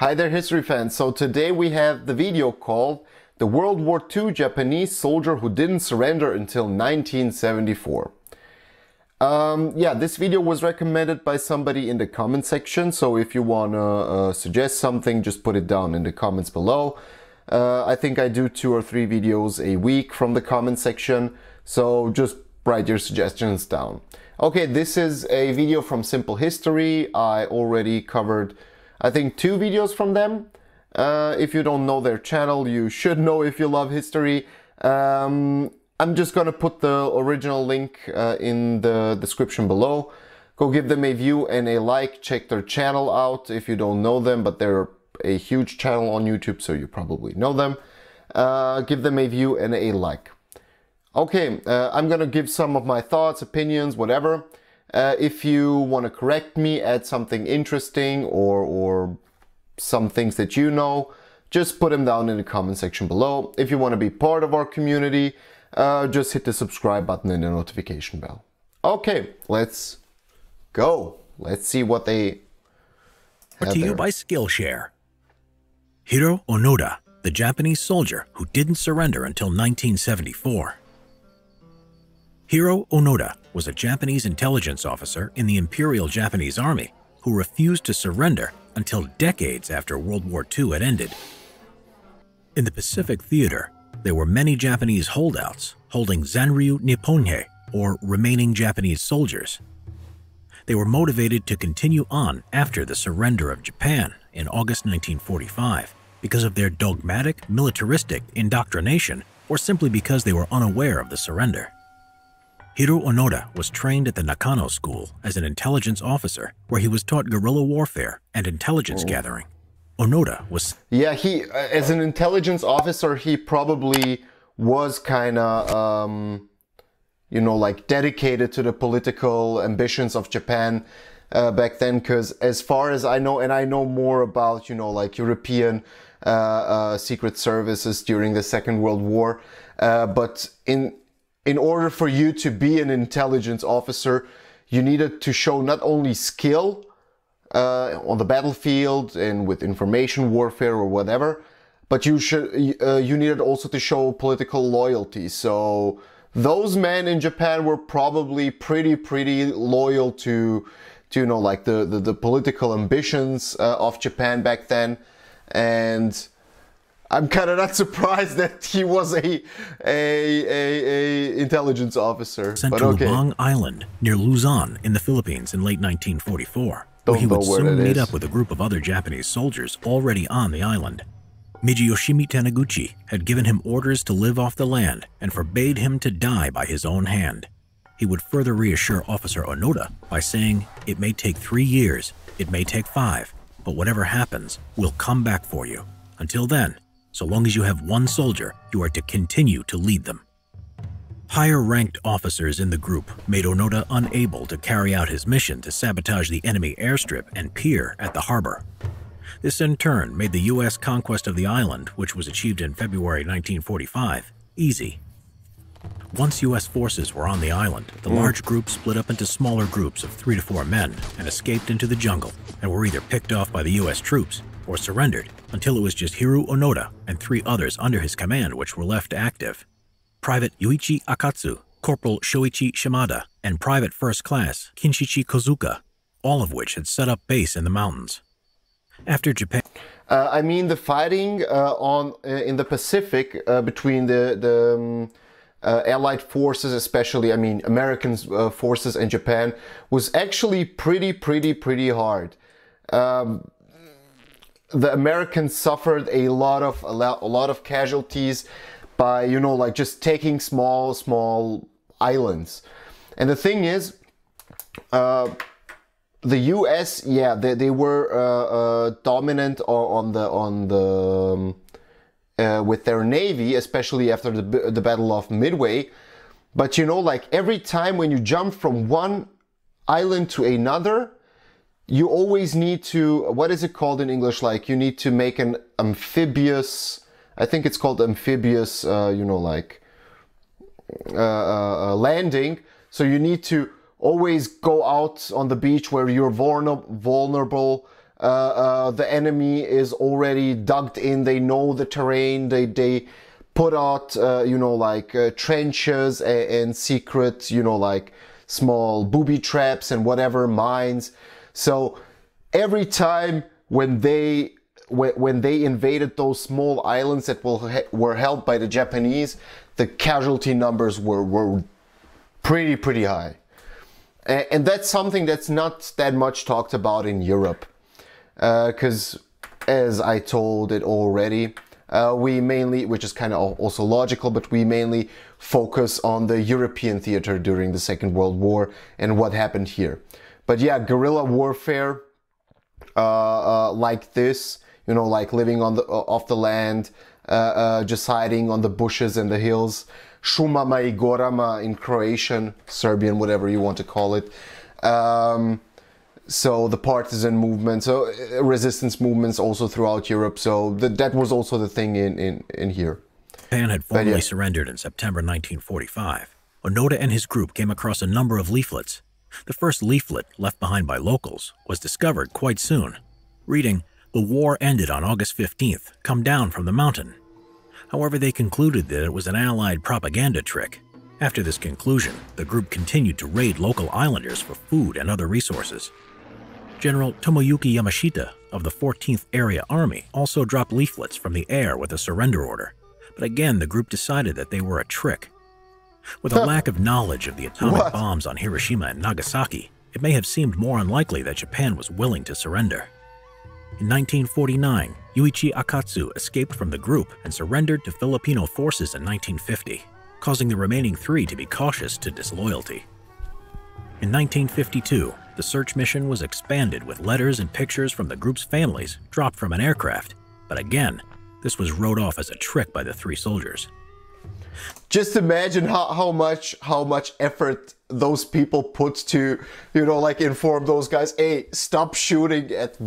Hi there history fans, so today we have the video called The World War II Japanese Soldier Who Didn't Surrender Until 1974. Yeah, this video was recommended by somebody in the comment section, so if you wanna suggest something, just put it down in the comments below. I think I do 2 or 3 videos a week from the comment section, so just write your suggestions down. Okay, this is a video from Simple History. I already covered I think 2 videos from them. If you don't know their channel, you should know if you love history. I'm just gonna put the original link in the description below. Go give them a view and a like, check their channel out if you don't know them, but they're a huge channel on YouTube, so you probably know them. Give them a view and a like. Okay, I'm gonna give some of my thoughts, opinions, whatever. If you want to correct me, add something interesting or some things that you know, just put them down in the comment section below. If you want to be part of our community, just hit the subscribe button and the notification bell. Okay, let's go. Let's see what they have to you by Skillshare. Hiroo Onoda, the Japanese soldier who didn't surrender until 1974. Hiroo Onoda was a Japanese intelligence officer in the Imperial Japanese Army who refused to surrender until decades after World War II had ended. In the Pacific Theater, there were many Japanese holdouts holding Zanryu Nipponhe, or remaining Japanese soldiers. They were motivated to continue on after the surrender of Japan in August 1945 because of their dogmatic, militaristic indoctrination, or simply because they were unaware of the surrender. Hiroo Onoda was trained at the Nakano School as an intelligence officer, where he was taught guerrilla warfare and intelligence gathering. Onoda was... Yeah, he, as an intelligence officer, he probably was kind of, you know, like dedicated to the political ambitions of Japan back then, because as far as I know, and I know more about, you know, like European secret services during the Second World War, but in order for you to be an intelligence officer, you needed to show not only skill on the battlefield and with information warfare or whatever, but you needed also to show political loyalty. So those men in Japan were probably pretty loyal to you know, like the political ambitions of Japan back then, and I'm kind of not surprised that he was a intelligence officer. Sent to Lubang Island near Luzon in the Philippines in late 1944, where he would soon meet up with a group of other Japanese soldiers already on the island. Major Yoshimi Taniguchi had given him orders to live off the land and forbade him to die by his own hand. He would further reassure Officer Onoda by saying, "It may take 3 years, it may take 5, but whatever happens, we'll come back for you. Until then, so long as you have one soldier, you are to continue to lead them." Higher-ranked officers in the group made Onoda unable to carry out his mission to sabotage the enemy airstrip and pier at the harbor. This in turn made the U.S. conquest of the island, which was achieved in February 1945, easy. Once U.S. forces were on the island, the large group split up into smaller groups of 3 to 4 men and escaped into the jungle and were either picked off by the U.S. troops or surrendered, until it was just Hiroo Onoda and 3 others under his command which were left active. Private Yūichi Akatsu, Corporal Shōichi Shimada, and Private First Class Kinshichi Kozuka, all of which had set up base in the mountains. After Japan... I mean the fighting in the Pacific between the Allied forces, especially, I mean, American forces and Japan, was actually pretty hard. The Americans suffered a lot of casualties by, you know, like just taking small islands. And the thing is, the U.S., yeah, they were dominant with their navy, especially after the Battle of Midway. But you know, like every time when you jump from one island to another, you always need to, what is it called in English? Like you need to make an amphibious, I think it's called amphibious, you know, like landing. So you need to always go out on the beach where you're vulnerable the enemy is already dug in, they know the terrain, they put out, you know, like trenches and secret, you know, like small booby traps and whatever, mines. So every time when they invaded those small islands that were held by the Japanese, the casualty numbers were pretty high. And that's something that's not that much talked about in Europe. Because as I told it already, which is kind of also logical, but we mainly focus on the European theater during the Second World War and what happened here. But yeah, guerrilla warfare like this, you know, like living on the off the land, just hiding on the bushes and the hills. Šumama I gorama in Croatian, Serbian, whatever you want to call it. So the partisan movement, so resistance movements also throughout Europe. So that was also the thing in here. Japan had formally surrendered in September 1945. Onoda and his group came across a number of leaflets. The first leaflet, left behind by locals, was discovered quite soon. Reading, "The war ended on August 15th, come down from the mountain." However, they concluded that it was an Allied propaganda trick. After this conclusion, the group continued to raid local islanders for food and other resources. General Tomoyuki Yamashita of the 14th Area Army also dropped leaflets from the air with a surrender order, but again the group decided that they were a trick. With a lack of knowledge of the atomic bombs on Hiroshima and Nagasaki, it may have seemed more unlikely that Japan was willing to surrender. In 1949, Yuichi Akatsu escaped from the group and surrendered to Filipino forces in 1950, causing the remaining three to be cautious to disloyalty. In 1952, the search mission was expanded with letters and pictures from the group's families dropped from an aircraft, but again, this was wrote off as a trick by the three soldiers. Just imagine how much effort those people put to, you know, like inform those guys, hey, stop shooting at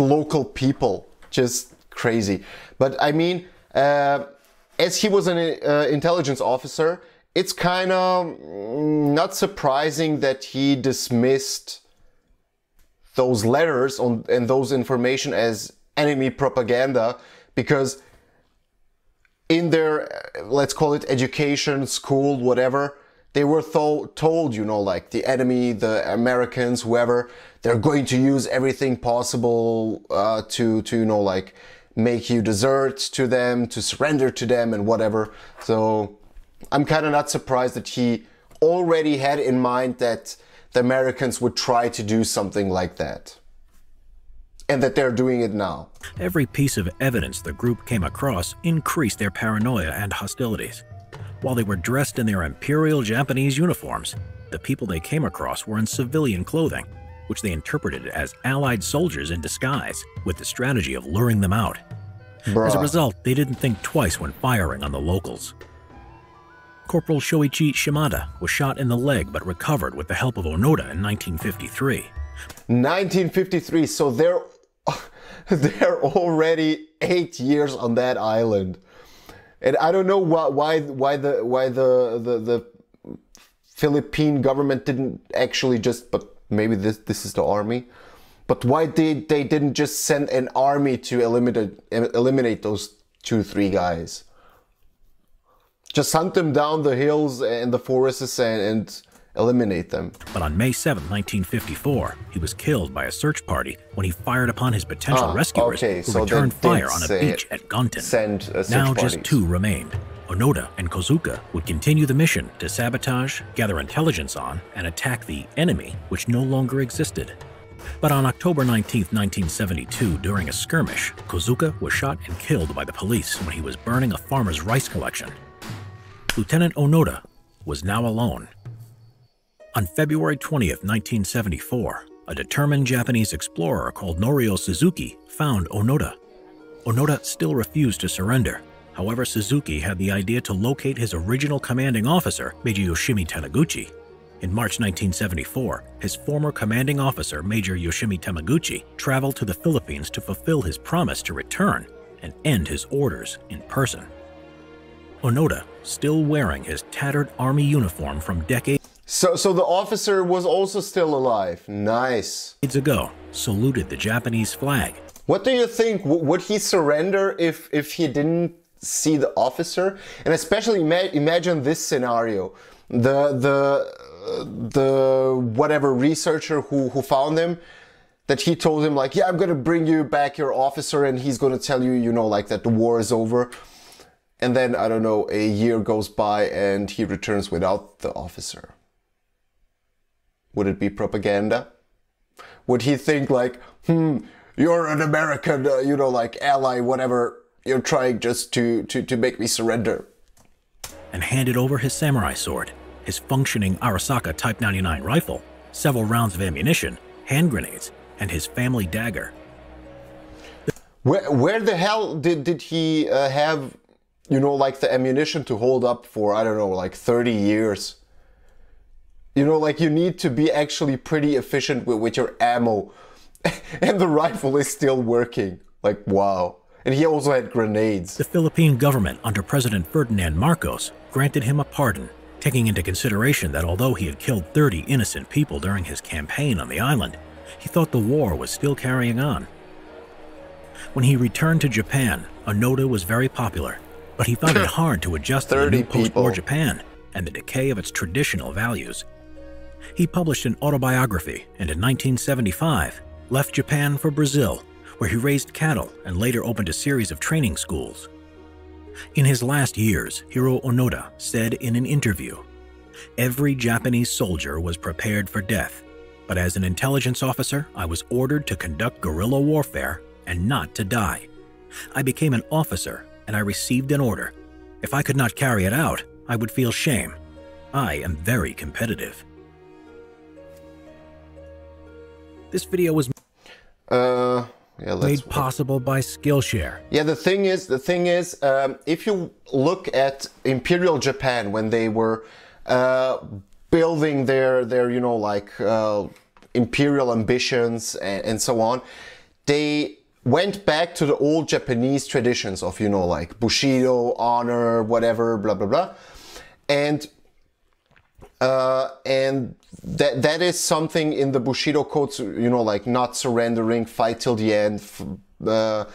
local people. Just crazy. But I mean, as he was an intelligence officer, it's kind of not surprising that he dismissed those letters and those information as enemy propaganda, because in their, let's call it education, school, whatever, they were told, you know, like the enemy, the Americans, whoever, they're going to use everything possible to you know, like make you desert to them, to surrender to them and whatever. So I'm kind of not surprised that he already had in mind that the Americans would try to do something like that, and that they're doing it now. Every piece of evidence the group came across increased their paranoia and hostilities. While they were dressed in their imperial Japanese uniforms, the people they came across were in civilian clothing, which they interpreted as Allied soldiers in disguise, with the strategy of luring them out. Bruh. As a result, they didn't think twice when firing on the locals. Corporal Shōichi Shimada was shot in the leg but recovered with the help of Onoda in 1953. 1953, so they're already 8 years on that island. And I don't know why the Philippine government didn't actually just, but maybe this is the army, but why they didn't just send an army to eliminate those 2-3 guys. Just hunt them down the hills and the forests and eliminate them. But on May 7, 1954, he was killed by a search party when he fired upon his potential rescuers, who returned fire on a beach at Gunten. Now just two remained. Onoda and Kozuka would continue the mission to sabotage, gather intelligence on, and attack the enemy, which no longer existed. But on October 19, 1972, during a skirmish, Kozuka was shot and killed by the police when he was burning a farmer's rice collection. Lieutenant Onoda was now alone. On February 20, 1974, a determined Japanese explorer called Norio Suzuki found Onoda. Onoda still refused to surrender. However, Suzuki had the idea to locate his original commanding officer, Major Yoshimi Taniguchi. In March 1974, his former commanding officer, Major Yoshimi Taniguchi, traveled to the Philippines to fulfill his promise to return and end his orders in person. Onoda, still wearing his tattered army uniform from decades So the officer was also still alive. Nice. Decades ago, saluted the Japanese flag. What do you think? Would he surrender if he didn't see the officer? And especially imagine this scenario: the whatever researcher who found him, that he told him like, yeah, I'm gonna bring you back your officer, and he's gonna tell you, you know, like that the war is over. And then, I don't know, a year goes by and he returns without the officer. Would it be propaganda? Would he think like, you're an American, you know, like ally, whatever, you're trying just to make me surrender? And handed over his samurai sword, his functioning Arisaka Type 99 rifle, several rounds of ammunition, hand grenades, and his family dagger. Where the hell did he have, you know, like the ammunition to hold up for, I don't know, like 30 years. You know, like you need to be actually pretty efficient with your ammo. And the rifle is still working. Like, wow. And he also had grenades. The Philippine government under President Ferdinand Marcos granted him a pardon, taking into consideration that although he had killed 30 innocent people during his campaign on the island, he thought the war was still carrying on. When he returned to Japan, Onoda was very popular. But he found it hard to adjust to new post-war Japan and the decay of its traditional values. He published an autobiography and in 1975 left Japan for Brazil, where he raised cattle and later opened a series of training schools. In his last years, Hiroo Onoda said in an interview, "Every Japanese soldier was prepared for death, but as an intelligence officer, I was ordered to conduct guerrilla warfare and not to die. I became an officer, and I received an order. If I could not carry it out, I would feel shame. I am very competitive." This video was made possible by Skillshare. Yeah, the thing is, if you look at Imperial Japan when they were building their, you know, like imperial ambitions and so on, they went back to the old Japanese traditions of, you know, like Bushido, honor, whatever, blah, blah, blah. And that is something in the Bushido codes, you know, like not surrendering, fight till the end, no,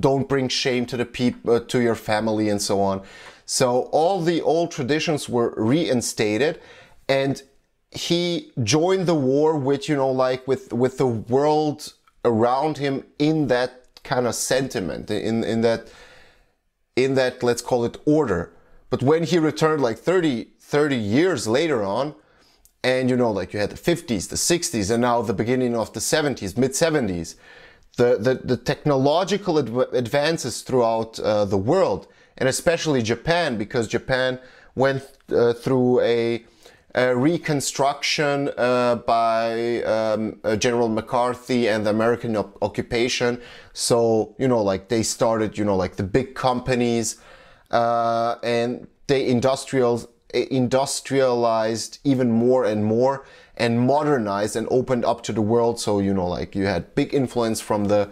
don't bring shame to the people, to your family and so on. So all the old traditions were reinstated, and he joined the war with, you know, like with the world around him in that kind of sentiment, in that let's call it order. But when he returned like 30 years later on, and you know, like you had the 50s, the 60s, and now the beginning of the 70s, mid 70s, the technological advances throughout the world, and especially Japan, because Japan went through a reconstruction by General MacArthur and the American occupation. So, you know, like they started, you know, like the big companies and they industrialized even more and more and modernized and opened up to the world. So, you know, like you had big influence from the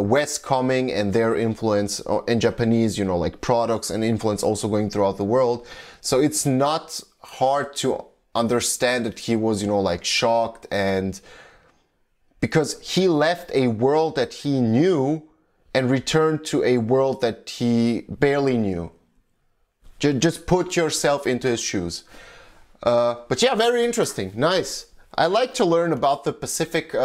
West coming and their influence in Japanese, you know, like products and influence also going throughout the world. So it's not hard to understand that he was, you know, like shocked, and because he left a world that he knew and returned to a world that he barely knew. Just put yourself into his shoes. But yeah, very interesting. Nice. I like to learn about the Pacific, you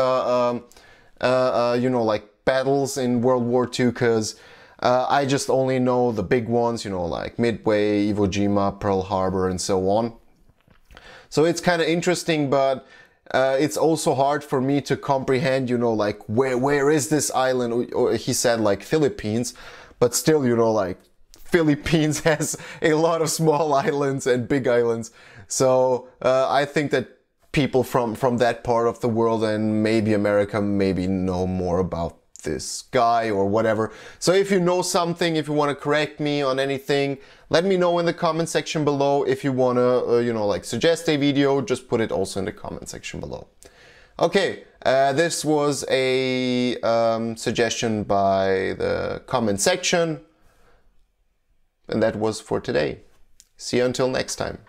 know, like battles in World War II, because I just only know the big ones, you know, like Midway, Iwo Jima, Pearl Harbor, and so on. So it's kind of interesting, but it's also hard for me to comprehend, you know, like where is this island? Or he said like Philippines, but still, you know, like Philippines has a lot of small islands and big islands. So I think that people from that part of the world and maybe America maybe know more about this guy or whatever. So if you know something, if you want to correct me on anything, let me know in the comment section below. If you want to, you know, like suggest a video, just put it also in the comment section below. Okay, this was a suggestion by the comment section. And that was for today. See you until next time.